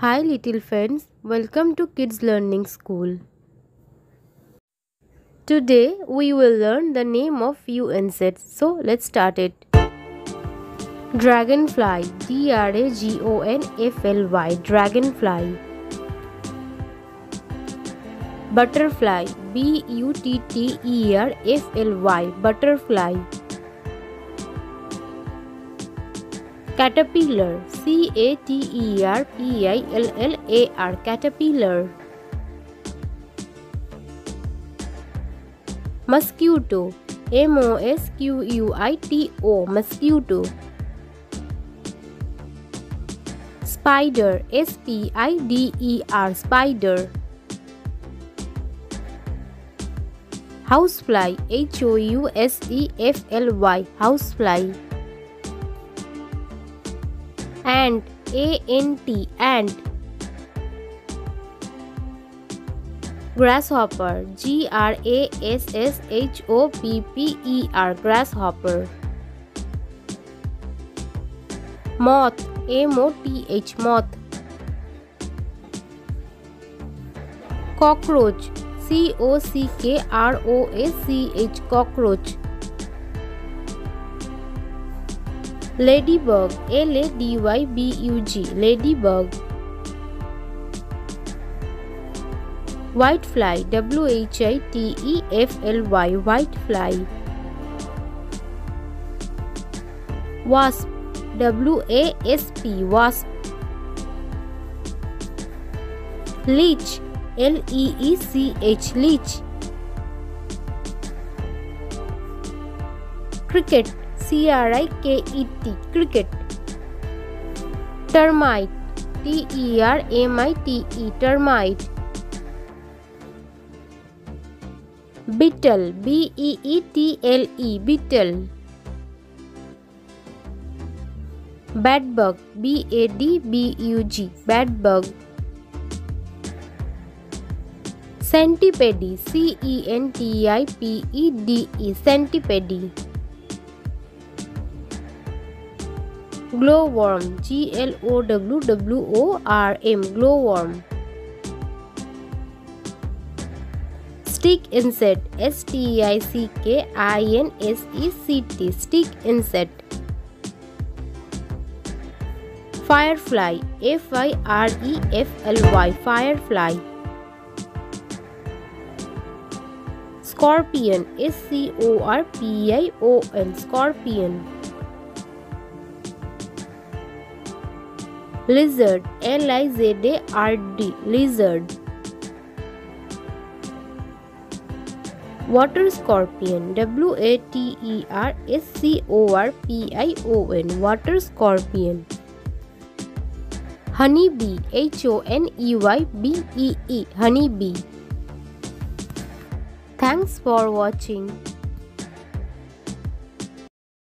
Hi little friends, welcome to Kids Learning School. Today we will learn the name of few insects. So let's start it. Dragonfly, DRAGONFLY, dragonfly. Butterfly, BUTTERFLY, butterfly. Caterpillar, CATERPILLAR, caterpillar. Mosquito, MOSQUITO, mosquito. Spider, SPIDER, spider. Housefly, HOUSEFLY, housefly. Ant, ANT, ant. Grasshopper, GRASSHOPPER, grasshopper. Moth, MOTH, moth. Cockroach, COCKROACH, cockroach. Ladybug, LADYBUG, ladybug. Whitefly, WHITEFLY, whitefly. Wasp, WASP, wasp. Leech, LEECH, leech. Cricket, CRIKET, cricket. Termite, TERMITE, termite. Beetle, BEETLE, beetle. Bedbug, BADBUG, bedbug. Centipede, CENTIPEDE, centipede. Glowworm, GLOWWORM, glowworm. Stick insect, STICKINSECT, stick insect. Firefly, FIREFLY, firefly. Scorpion, SCORPION, scorpion. Lizard, LIZARD, lizard. Water scorpion, WATER SCORPION, water scorpion. Honeybee, HONEYBEE, honeybee. Thanks for watching.